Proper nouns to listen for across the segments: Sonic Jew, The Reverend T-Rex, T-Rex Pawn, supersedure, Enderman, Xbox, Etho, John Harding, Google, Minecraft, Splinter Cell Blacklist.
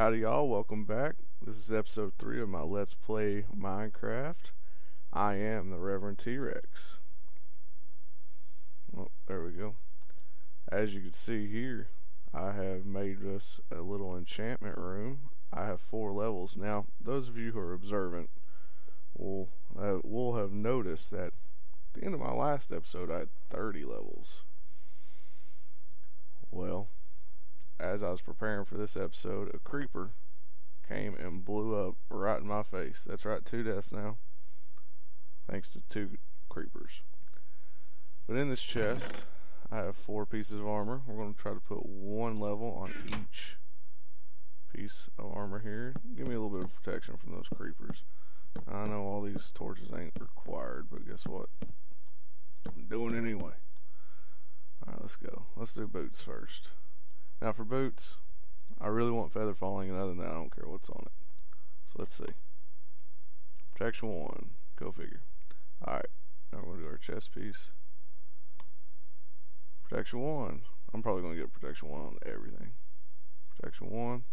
Howdy y'all, welcome back. This is episode 3 of my Let's Play Minecraft. I am the Reverend T-Rex. Oh, there we go. As you can see here, I have made us a little enchantment room. I have 4 levels. Now, those of you who are observant will have noticed that at the end of my last episode, I had 30 levels. Well, as I was preparing for this episode, a creeper came and blew up right in my face. That's right, 2 deaths now, thanks to 2 creepers. But in this chest, I have 4 pieces of armor. We're going to try to put 1 level on each piece of armor here. Give me a little bit of protection from those creepers. I know all these torches ain't required, but guess what? I'm doing it anyway. Alright, let's go. Let's do boots first. Now for boots, I really want feather falling, and other than that, I don't care what's on it. So let's see. Protection 1. Go figure. Alright, now we're going to do our chest piece. Protection 1. I'm probably going to get protection 1 on everything. Protection 1.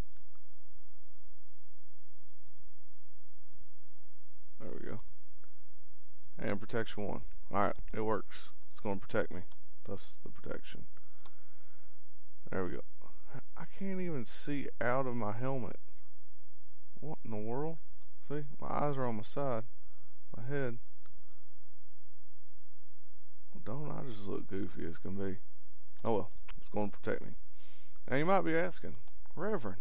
There we go. And protection 1. Alright, it works. It's going to protect me. That's the protection. There we go. I can't even see out of my helmet. What in the world? See, my eyes are on my side, my head. Well, don't I just look goofy as can be? Oh well, it's going to protect me. Now you might be asking, Reverend,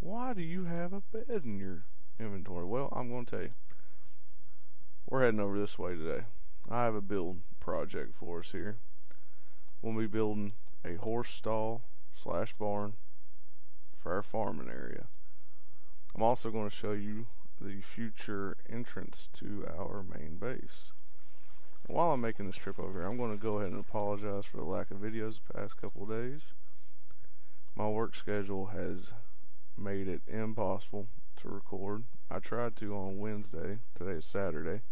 why do you have a bed in your inventory? Well, I'm going to tell you. We're heading over this way today. I have a build project for us here. We'll be building a horse stall / barn for our farming area. I'm also going to show you the future entrance to our main base. And while I'm making this trip over here, I'm going to go ahead and apologize for the lack of videos the past couple of days. My work schedule has made it impossible to record. I tried to on Wednesday. Today is Saturday.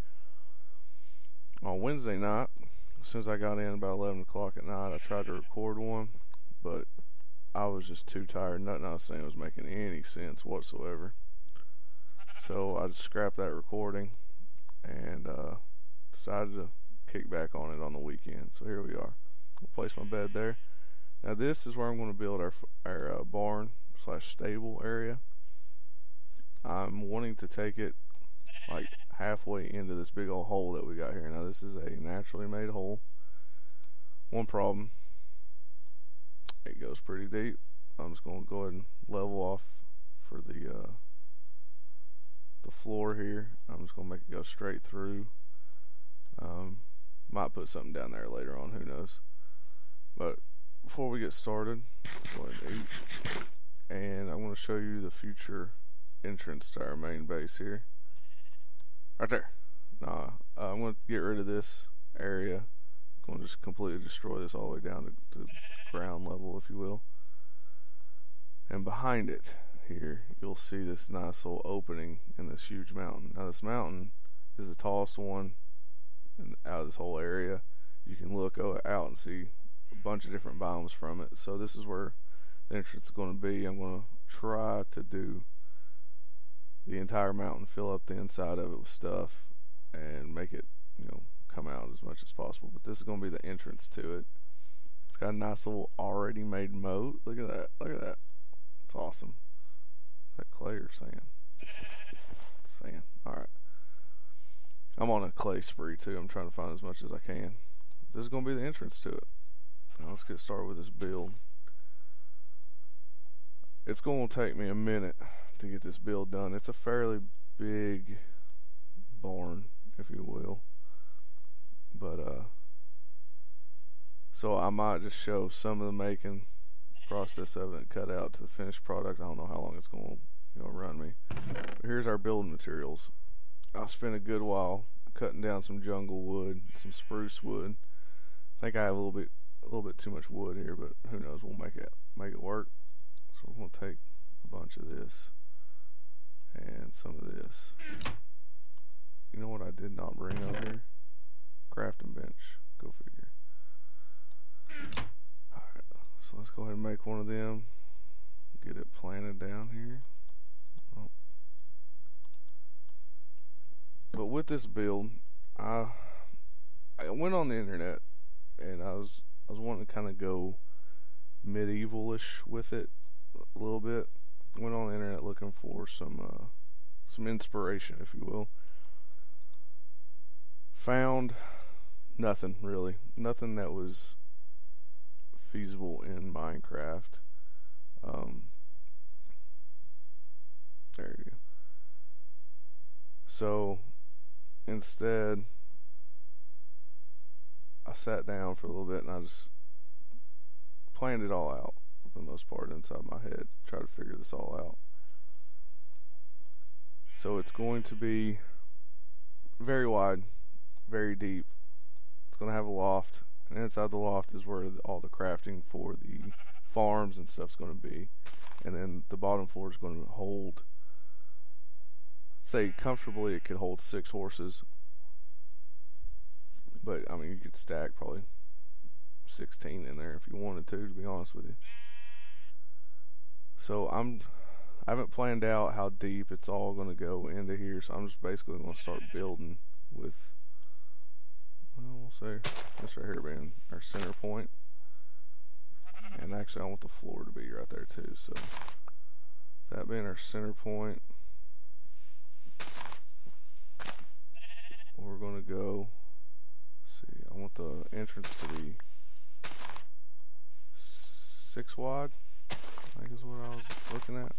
On Wednesday night, as soon as I got in about 11 o'clock at night, I tried to record one, but I was just too tired. Nothing I was saying was making any sense whatsoever. So I just scrapped that recording and decided to kick back on it on the weekend. So here we are. I'll place my bed there. Now this is where I'm going to build our barn / stable area. I'm wanting to take it like halfway into this big old hole that we got here. Now this is a naturally made hole. One problem, it goes pretty deep. I'm just going to go ahead and level off for the floor here. I'm just going to make it go straight through. Might put something down there later on, who knows. But before we get started, let's go ahead and eat. And I want to show you the future entrance to our main base here. Right there. Nah, I'm going to get rid of this area. I'm going to just completely destroy this all the way down to ground level, if you will. And behind it, here, you'll see this nice little opening in this huge mountain. Now, this mountain is the tallest one out of this whole area. You can look out and see a bunch of different biomes from it. So this is where the entrance is going to be. I'm going to try to do the entire mountain, fill up the inside of it with stuff and make it, you know, come out as much as possible. But this is going to be the entrance to it. It's got a nice little already made moat. Look at that, look at that. It's awesome. Is that clay or sand? Sand. Alright, I'm on a clay spree too. I'm trying to find as much as I can. This is going to be the entrance to it. Now let's get started with this build. It's going to take me a minute to get this build done. It's a fairly big barn, if you will, but so I might just show some of the making process of it, cut out to the finished product. I don't know how long it's going to run me. But here's our building materials. I spent a good while cutting down some jungle wood, some spruce wood. I think I have a little bit too much wood here, but who knows? We'll make it work. So we're going to take a bunch of this and some of this. You know what I did not bring up here? Crafting bench. Go figure. Alright, so let's go ahead and make one of them. Get it planted going down here. Oh. But with this build, I went on the internet and I was wanting to kind of go medievalish with it a little bit. Went on the internet looking for some inspiration, if you will. Found nothing really, nothing that was feasible in Minecraft. There you go. So instead, I sat down for a little bit and I just planned it all out for the most part inside my head. Try to figure this all out. So it's going to be very wide, very deep. It's going to have a loft, and inside the loft is where all the crafting for the farms and stuff's going to be. And then the bottom floor is going to hold, say comfortably, it could hold 6 horses. But I mean, you could stack probably 16 in there if you wanted to be honest with you. So I haven't planned out how deep it's all going to go into here, so I'm just basically going to start building with, well, we'll say this right here being our center point. And actually I want the floor to be right there too, so that being our center point, we're going to go, let's see, I want the entrance to be 6 wide, I think is what I was looking at.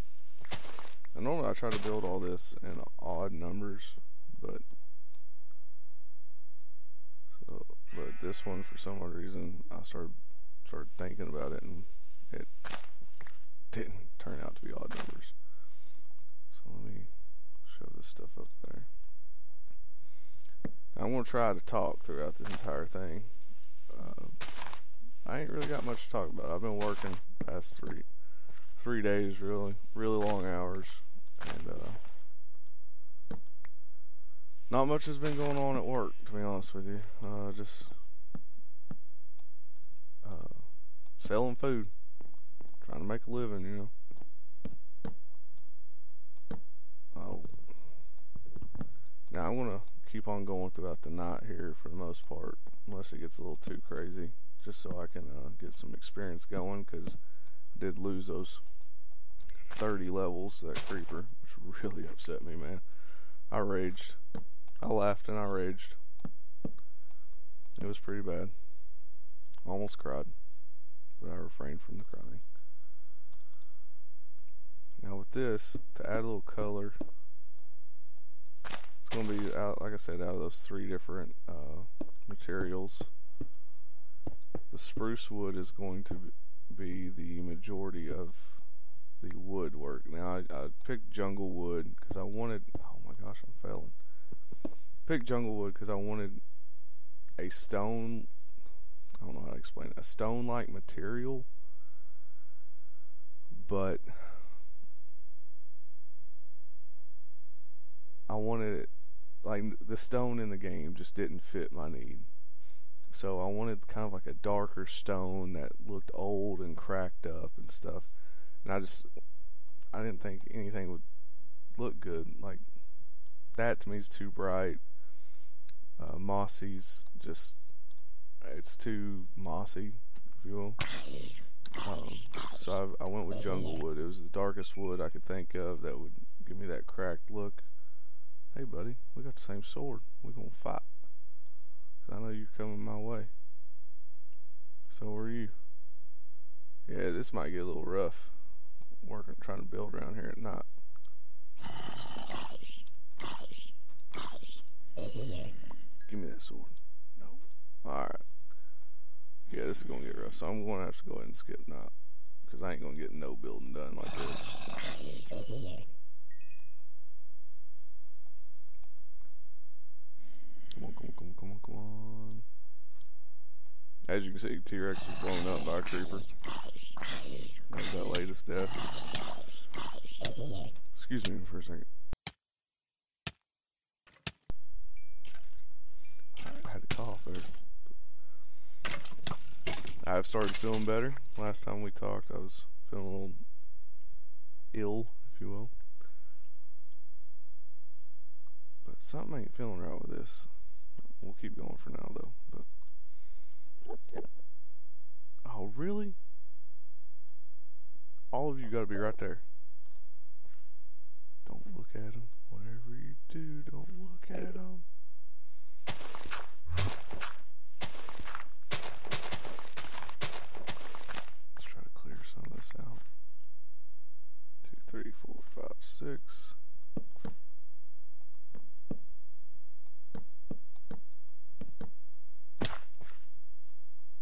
And normally I try to build all this in odd numbers, but this one, for some odd reason, I started thinking about it and it didn't turn out to be odd numbers. So let me shove this stuff up there. Now I'm going to try to talk throughout this entire thing. I ain't really got much to talk about. I've been working the past three days, really long hours, and not much has been going on at work, to be honest with you. Just selling food, trying to make a living, you know. Oh, now I'm gonna keep on going throughout the night here for the most part, unless it gets a little too crazy, just so I can get some experience going, because I did lose those 30 levels, that creeper, which really upset me, man. I raged. I laughed and I raged. It was pretty bad. Almost cried, but I refrained from the crying. Now with this, to add a little color, it's going to be, out, like I said, out of those 3 different materials. The spruce wood is going to be the majority of the woodwork. Now I picked jungle wood because I wanted, oh my gosh, I'm failing. Picked jungle wood because I wanted a stone, I don't know how to explain it, a stone-like material, but I wanted it, like the stone in the game just didn't fit my need. So I wanted kind of like a darker stone that looked old and cracked up and stuff. And I didn't think anything would look good. Like, that to me is too bright. Mossy's just, it's too mossy, if you will. So I went with jungle wood. It was the darkest wood I could think of that would give me that cracked look. Hey, buddy, we got the same sword. We're going to fight. Cause I know you're coming my way. So are you. Yeah, this might get a little rough. Working, trying to build around here at night. Give me that sword. No. Alright. Yeah, this is going to get rough, so I'm going to have to go ahead and skip now, because I ain't going to get no building done like this. Come on, come on, come on, come on, come on. As you can see, T-Rex was blown up by a creeper. That was that latest death. Excuse me for a second. I had a cough there. I've started feeling better. Last time we talked, I was feeling a little ill, if you will. But something ain't feeling right with this. We'll keep going for now, though. But oh, really? All of you gotta be right there. Don't look at him. Whatever you do, don't look at him. Let's try to clear some of this out. 2, 3, 4, 5, 6.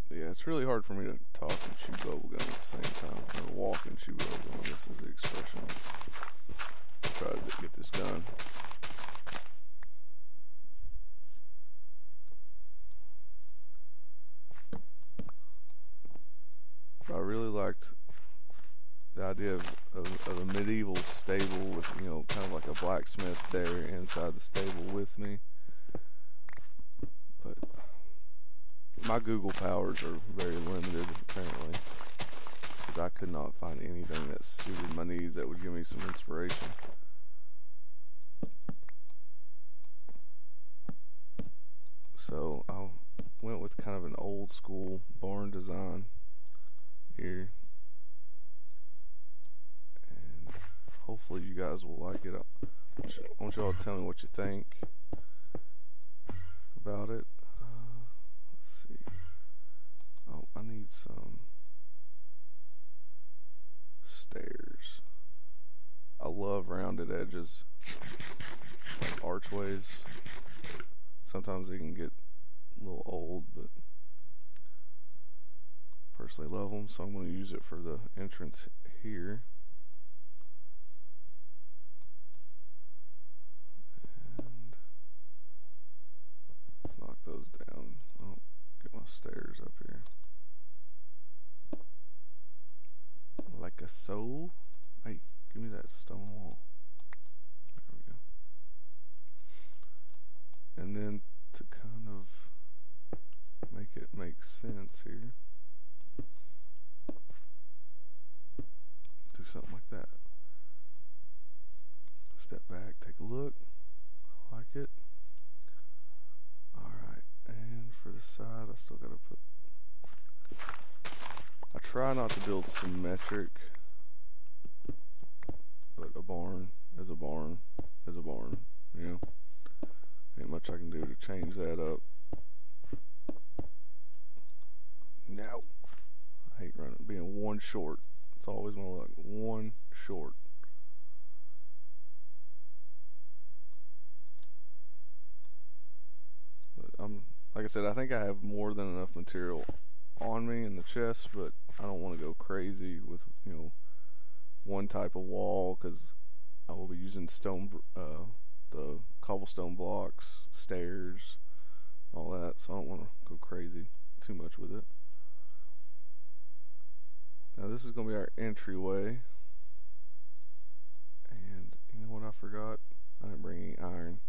Yeah, it's really hard for me to talk and chew bubblegum at the same time, or walk and chew bubblegum. This is the expression. I'll try to get this done. I really liked the idea of a medieval stable with, you know, kind of like a blacksmith there inside the stable with me. But my Google powers are very limited, apparently, because I could not find anything that suited my needs that would give me some inspiration. So I went with kind of an old school barn design here, and hopefully you guys will like it. I want y'all to tell me what you think about it. Oh, I need some stairs. I love rounded edges, like archways. Sometimes they can get a little old, but I personally love them, so I'm going to use it for the entrance here. And let's knock those down. Oh, get my stairs up here. Like a soul. Hey, give me that stone wall. There we go. And then to kind of make it make sense here, do something like that. Step back, take a look. I like it. Alright, and for the side, I still gotta put... I try not to build symmetric, but a barn is a barn is a barn, you know? Ain't much I can do to change that up. No. I hate running, being one short. It's always my luck. One short. But I'm, like I said, I think I have more than enough material on me in the chest, but I don't want to go crazy with, you know, one type of wall, because I will be using stone, the cobblestone blocks, stairs, all that. So I don't want to go crazy too much with it. Now this is going to be our entryway, and you know what I forgot? I didn't bring any iron,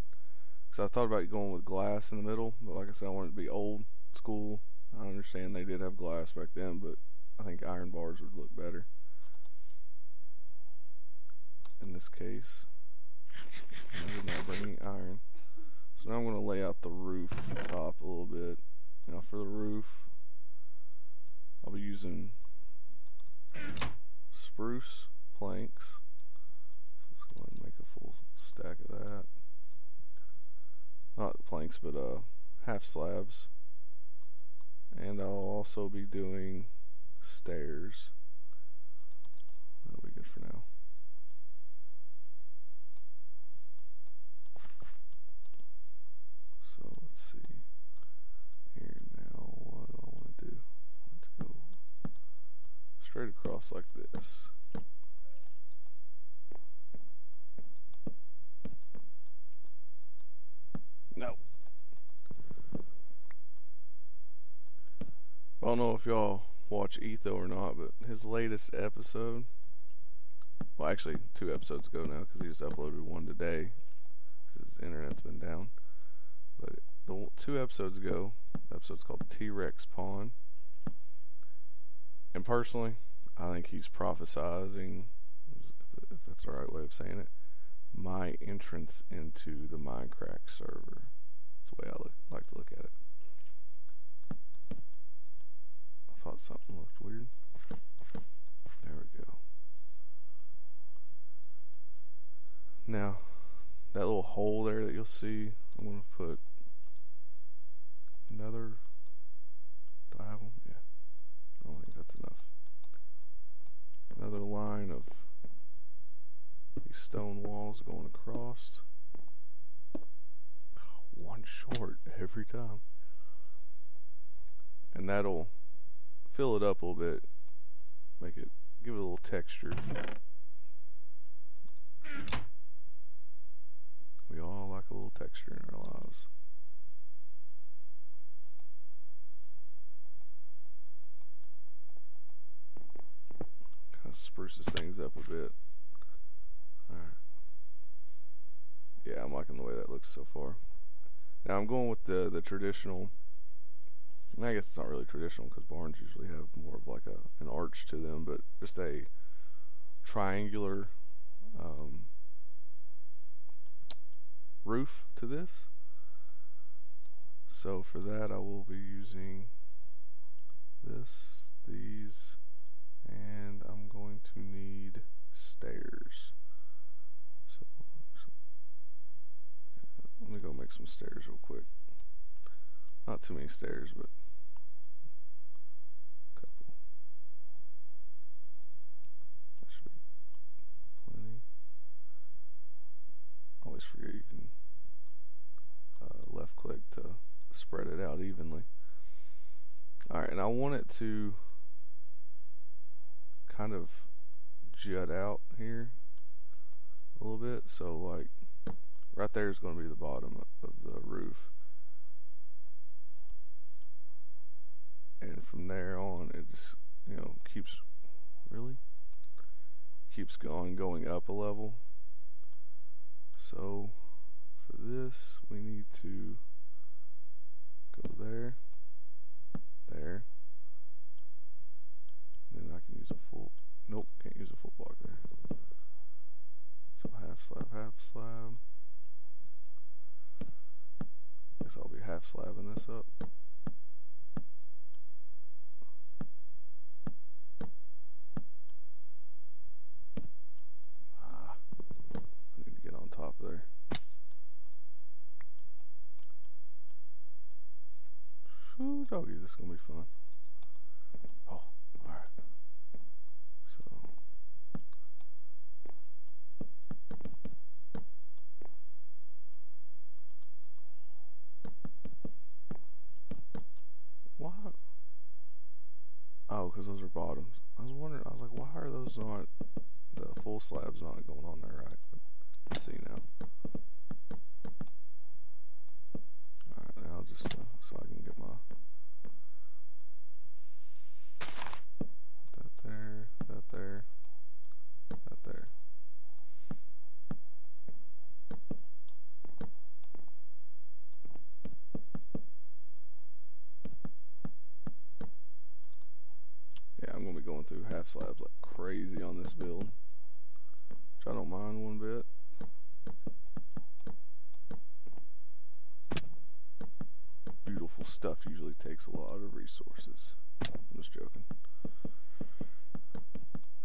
because I thought about going with glass in the middle, but like I said, I wanted it to be old school. I understand they did have glass back then, but I think iron bars would look better in this case. I did not bring any iron. So now I'm going to lay out the roof top a little bit. Now for the roof, I'll be using spruce planks. So let's go ahead and make a full stack of that. Not planks, but half slabs. And I'll also be doing stairs. That'll be good for now. So let's see here now. What do I want to do? Let's go straight across like this. No. I don't know if y'all watch Etho or not, but his latest episode, well, actually 2 episodes ago now, because he just uploaded one today, because his internet's been down. But the 2 episodes ago, the episode's called T-Rex Pawn, and personally, I think he's prophesizing, if that's the right way of saying it, my entrance into the Minecraft server. That's the way I like to look at it. I thought something looked weird. There we go. Now, that little hole there that you'll see, I'm going to put another... Do I have them? Yeah. I don't think that's enough. Another line of these stone walls going across. One short every time. And that'll fill it up a little bit. Make it, give it a little texture. We all like a little texture in our lives. Kind of spruces things up a bit. Alright. Yeah, I'm liking the way that looks so far. Now I'm going with the traditional. I guess it's not really traditional because barns usually have more of like an arch to them, but just a triangular roof to this. So for that I will be using this, these, and I'm going to need stairs. So let me go make some stairs real quick. Not too many stairs, but a couple. That should be plenty. Always forget you can left click to spread it out evenly. Alright, and I want it to kind of jut out here a little bit, so like right there is going to be the bottom of the roof. And from there on, it just, you know, keeps going up a level. So for this, we need to go there, there. Then I can use a full, nope, can't use a full block there. So half slab, half slab. Guess I'll be half slabbing this up. There. Shoo, doggy, this is gonna be fun. Oh, alright. So why? Oh, because those are bottoms. I was wondering, I was like, why are those not the full slabs not going on there right? See now. Alright, now just so I can get my that there, that there, that there. Yeah, I'm gonna be going through half slabs like crazy on this build, which I don't mind one bit. Beautiful stuff usually takes a lot of resources. I'm just joking. I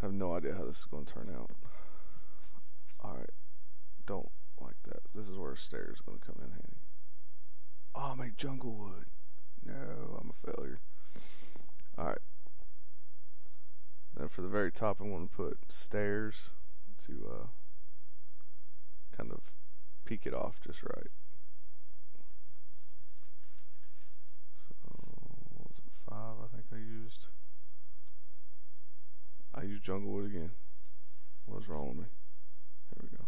have no idea how this is going to turn out. Alright, don't like that. This is where a stair is going to come in handy. Oh, I made jungle wood. No, I'm a failure. Alright. Then for the very top, I'm going to put stairs to kind of peek it off just right. I think I used jungle wood again. What's wrong with me? Here we go.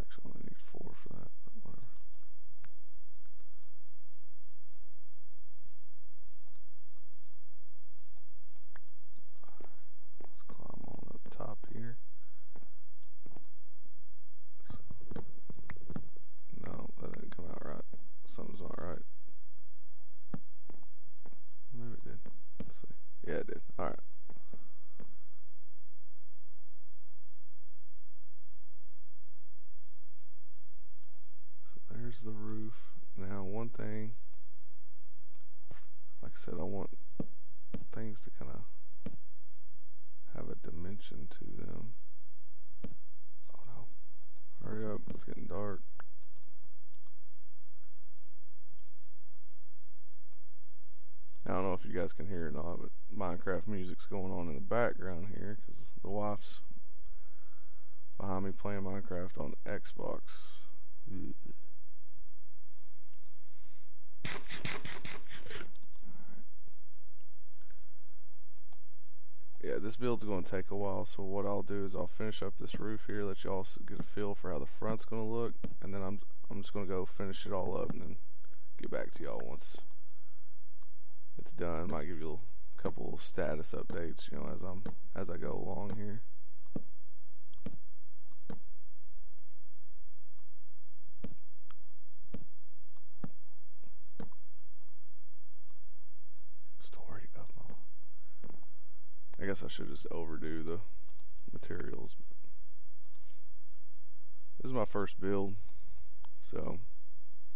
Actually, I only need 4 for that, but whatever. Alright, let's climb on up top here. So, no, that didn't come out right. Something's not right. Maybe it did. Let's see. Yeah, it did. Alright. there's the roof. Now one thing, like I said, I want things to kind of have a dimension to them. Oh no, hurry up, it's getting dark. I don't know if you guys can hear it or not, but Minecraft music's going on in the background here because the wife's behind me playing Minecraft on Xbox. Ugh. All right. Yeah, this build's going to take a while, so what I'll do is I'll finish up this roof here, let y'all get a feel for how the front's going to look, and then I'm just going to go finish it all up and then get back to y'all once it's done. Might give you a couple of status updates, you know, as I go along here. Story of my life. I guess I should just overdo the materials. But this is my first build, so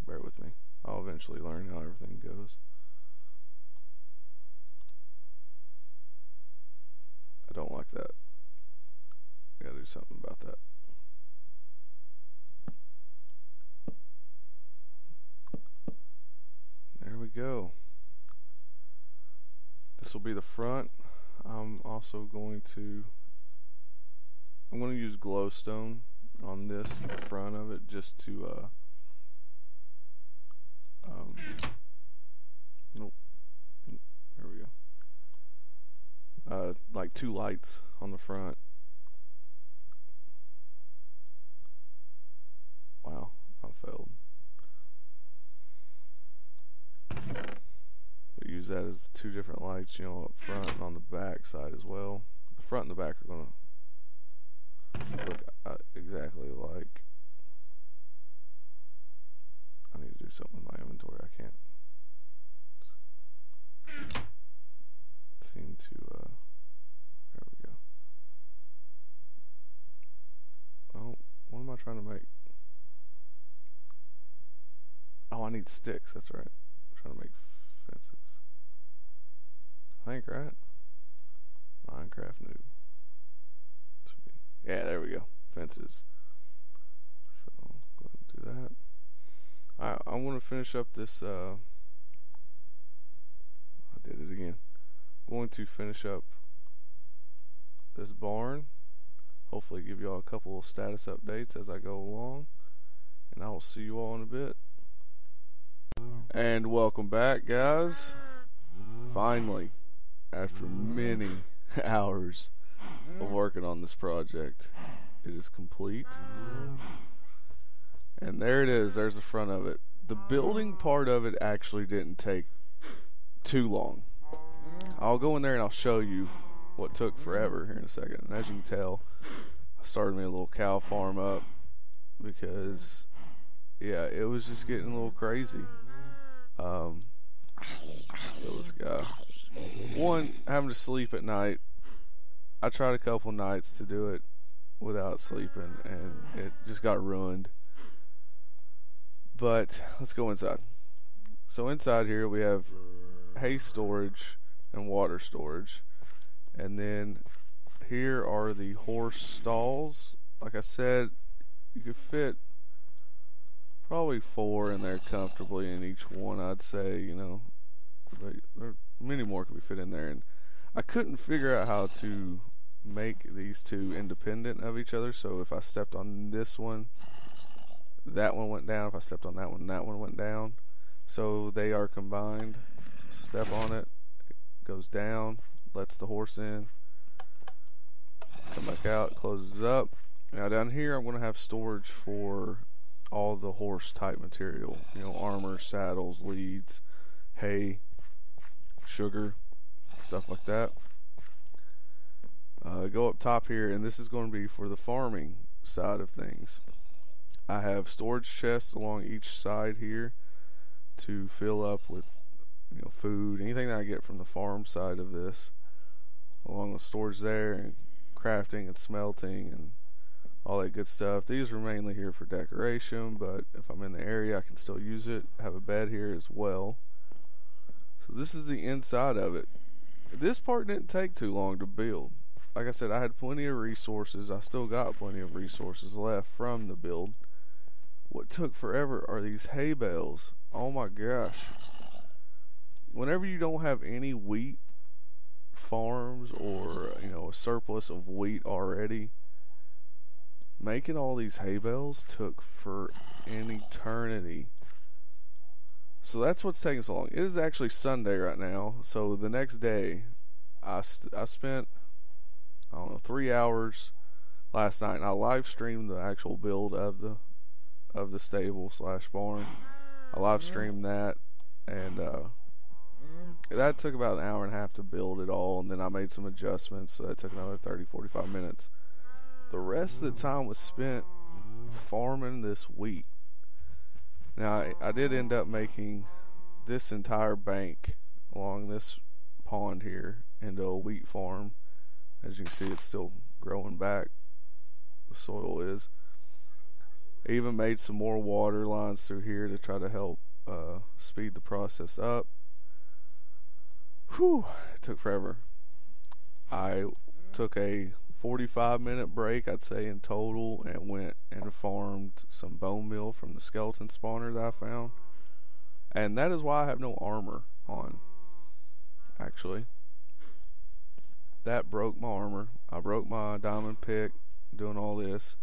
bear with me. I'll eventually learn how everything goes. I don't like that. I gotta do something about that. There we go. This will be the front. I'm also going to use glowstone on this, the front of it, just to nope. There we go. Like two lights on the front. Wow, I failed. But use that as two different lights, you know, up front and on the back side as well. The front and the back are gonna look exactly alike. I need to do something with my inventory. I can't seem to there we go. Oh, what am I trying to make? Oh, I need sticks, that's right. I'm trying to make fences, I think, right? Minecraft new. Yeah, there we go. Fences. So go ahead and do that. I want to finish up this I did it again. Going to finish up this barn, hopefully give y'all a couple of status updates as I go along, and I will see you all in a bit. And welcome back, guys. Finally, after many hours of working on this project, it is complete, and there it is. There's the front of it. The building part of it actually didn't take too long. I'll go in there and I'll show you what took forever here in a second. And as you can tell, I started me a little cow farm up because, yeah, it was just getting a little crazy. This guy. One, having to sleep at night. I tried a couple nights to do it without sleeping, and it just got ruined. But let's go inside. So inside here we have hay storage and water storage, and then here are the horse stalls. Like I said, you could fit probably 4 in there comfortably in each one, I'd say, you know, but there, many more could be fit in there, and I couldn't figure out how to make these two independent of each other. So if I stepped on this one, that one went down. If I stepped on that one went down. So they are combined. So step on it, goes down, lets the horse in, come back out, closes up. Now down here I'm going to have storage for all the horse type material, you know, armor, saddles, leads, hay, sugar, stuff like that. Go up top here, and this is going to be for the farming side of things. I have storage chests along each side here to fill up with, you know, food, anything that I get from the farm side of this, along with storage there, and crafting and smelting and all that good stuff. These are mainly here for decoration, but if I'm in the area I can still use it. I have a bed here as well. So this is the inside of it. This part didn't take too long to build. Like I said, I had plenty of resources. I still got plenty of resources left from the build. What took forever are these hay bales. Oh my gosh. Whenever you don't have any wheat farms, or you know, a surplus of wheat already, making all these hay bales took for an eternity. So that's what's taking so long. It is actually Sunday right now, so the next day I spent, I don't know, 3 hours last night, and I live streamed the actual build of the stable slash barn. I live streamed that, and that took about an hour and a half to build it all, and then I made some adjustments, so that took another 30-45 minutes. The rest of the time was spent farming this wheat. Now I did end up making this entire bank along this pond here into a wheat farm. As you can see, it's still growing back, the soil is. I even made some more water lines through here to try to help speed the process up. Whew, it took forever. I took a 45-minute break, I'd say, in total, and went and farmed some bone meal from the skeleton spawner that I found. And that is why I have no armor on, actually. That broke my armor. I broke my diamond pick doing all this.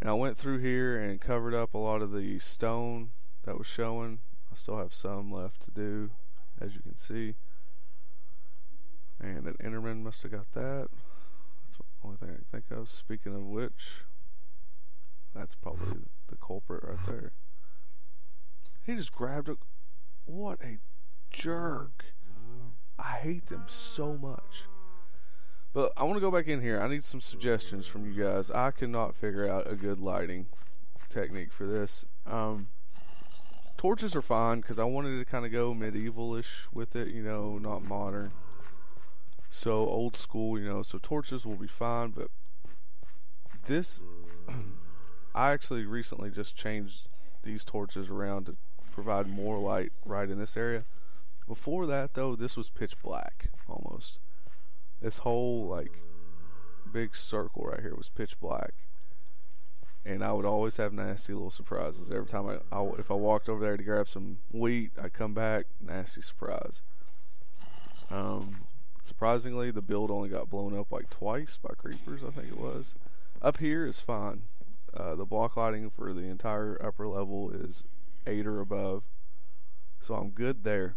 And I went through here and covered up a lot of the stone that was showing. I still have some left to do, as you can see. And an Enderman must have got that. That's the only thing I can think of. Speaking of which, that's probably the culprit right there. He just grabbed it. What a jerk. I hate them so much. But I want to go back in here. I need some suggestions from you guys. I cannot figure out a good lighting technique for this. Torches are fine, because I wanted to kind of go medieval-ish with it, you know, not modern. So old school, you know, so torches will be fine. But this, I actually recently just changed these torches around to provide more light right in this area. Before that, though, this was pitch black almost. This whole, like, big circle right here was pitch black. And I would always have nasty little surprises. Every time if I walked over there to grab some wheat, I'd come back, nasty surprise. Surprisingly, the build only got blown up, like, twice by creepers, I think it was. Up here is fine. The block lighting for the entire upper level is 8 or above. So I'm good there.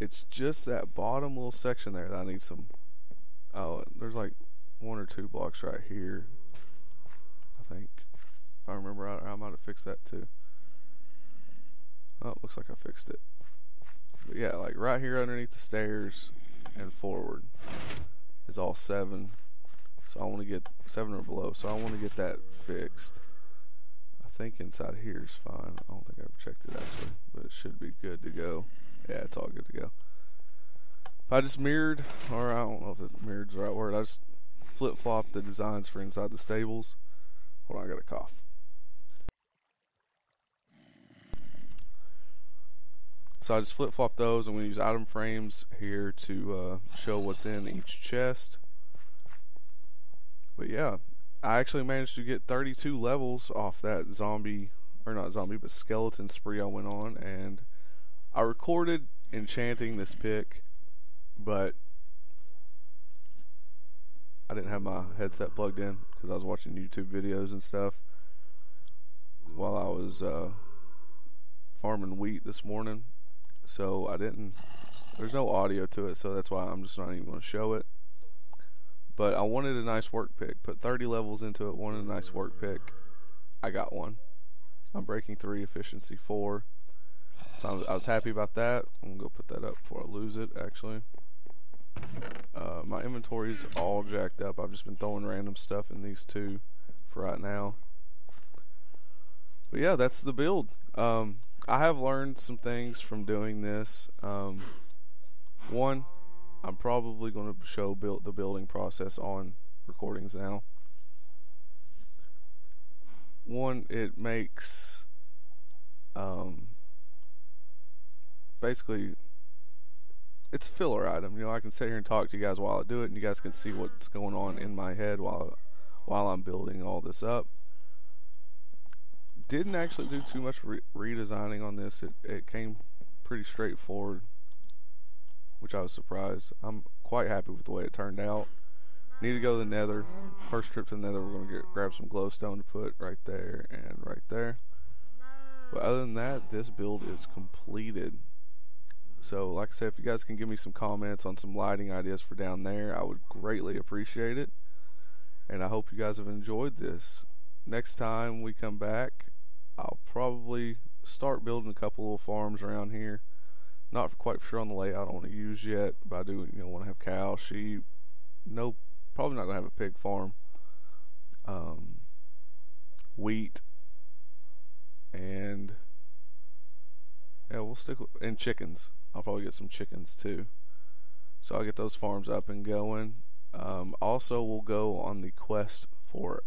It's just that bottom little section there that I need some. Oh, there's like 1 or 2 blocks right here, I think. If I remember right, I might have fixed that too. Oh, it looks like I fixed it. But yeah, like right here underneath the stairs and forward is all 7. So I want to get 7 or below. So I want to get that fixed. I think inside here is fine. I don't think I ever checked it actually, but it should be good to go. Yeah, it's all good to go. If I just mirrored, or I don't know if mirrored is the right word, I just flip-flopped the designs for inside the stables. Hold on, I got a cough. So I just flip-flopped those. I'm going to use item frames here to show what's in each chest. But yeah, I actually managed to get 32 levels off that zombie, or not zombie, but skeleton spree I went on, and I recorded enchanting this pick, but I didn't have my headset plugged in because I was watching YouTube videos and stuff while I was farming wheat this morning. So I didn't, there's no audio to it, so that's why I'm just not even going to show it. But I wanted a nice work pick, put 30 levels into it, wanted a nice work pick. I got one. I'm breaking 3, efficiency 4. So I was happy about that. I'm going to go put that up before I lose it, actually. My inventory's all jacked up. I've just been throwing random stuff in these two for right now. But yeah, that's the build. I have learned some things from doing this. One, I'm probably going to show the building process on recordings now. one, it makes basically it's a filler item. You know, I can sit here and talk to you guys while I do it, and you guys can see what's going on in my head while I'm building all this up. Didn't actually do too much redesigning on this. It came pretty straightforward, which I was surprised. I'm quite happy with the way it turned out. Need to go to the Nether. First trip to the Nether, we're gonna grab some glowstone to put right there and right there. But other than that, this build is completed. So, like I said, if you guys can give me some comments on some lighting ideas for down there, I would greatly appreciate it. And I hope you guys have enjoyed this. Next time we come back, I'll probably start building a couple little farms around here. Not quite sure on the layout I want to use yet, but I do, you know, want to have cows, sheep. No, probably not gonna have a pig farm. Wheat and yeah, we'll stick with, and chickens. I'll probably get some chickens too. So I'll get those farms up and going. Also, we'll go on the quest for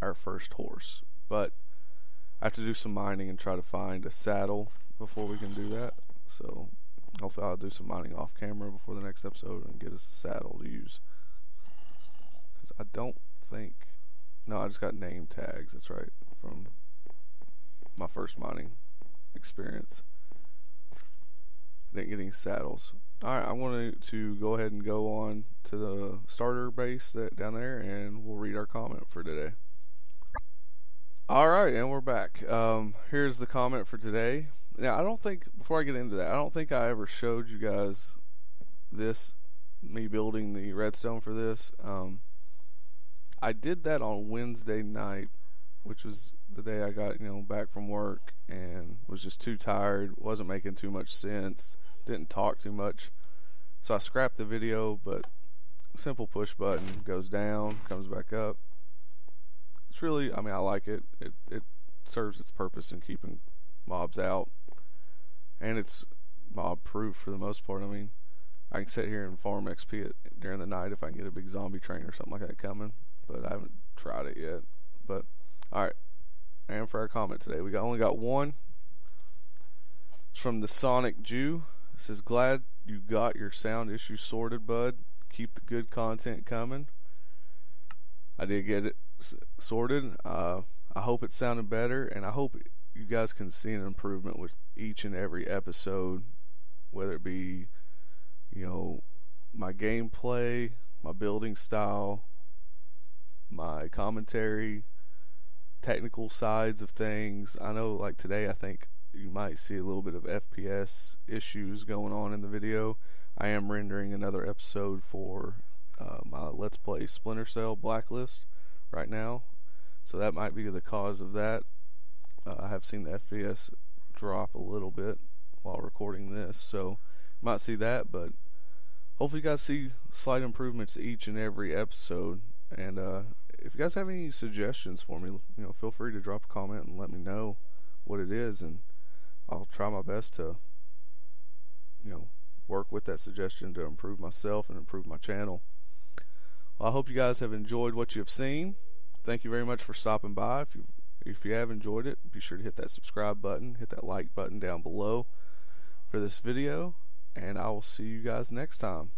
our first horse, but I have to do some mining and try to find a saddle before we can do that. So hopefully I'll do some mining off camera before the next episode and get us a saddle to use, because I don't think, no, I just got name tags, that's right, from my first mining experience. I didn't get any saddles. Alright, I wanted to go ahead and go on to the starter base down there, and we'll read our comment for today. Alright, and we're back. Here's the comment for today. Now, I don't think, before I get into that, I don't think I ever showed you guys this, me building the redstone for this. I did that on Wednesday night, which was the day I got, you know, back from work and was just too tired, wasn't making too much sense, didn't talk too much. So I scrapped the video, but simple push button, goes down, comes back up. It's really, I mean, I like it. It serves its purpose in keeping mobs out. And it's mob proof for the most part. I mean, I can sit here and farm XP during the night if I can get a big zombie train or something like that coming, but I haven't tried it yet. But alright, and for our comment today, we only got one. It's from the Sonic Jew. It says, "Glad you got your sound issue sorted, bud. Keep the good content coming." I did get it sorted. I hope it sounded better, and I hope you guys can see an improvement with each and every episode, whether it be, you know, my gameplay, my building style, my commentary, technical sides of things. I know, like today, I think you might see a little bit of FPS issues going on in the video. I am rendering another episode for my Let's Play Splinter Cell Blacklist right now, so that might be the cause of that. I have seen the FPS drop a little bit while recording this, so you might see that, but hopefully you guys see slight improvements each and every episode. And if you guys have any suggestions for me, you know, feel free to drop a comment and let me know what it is, and I'll try my best to, you know, work with that suggestion to improve myself and improve my channel. Well, I hope you guys have enjoyed what you have seen. Thank you very much for stopping by. If you have enjoyed it, be sure to hit that subscribe button, hit that like button down below for this video, and I will see you guys next time.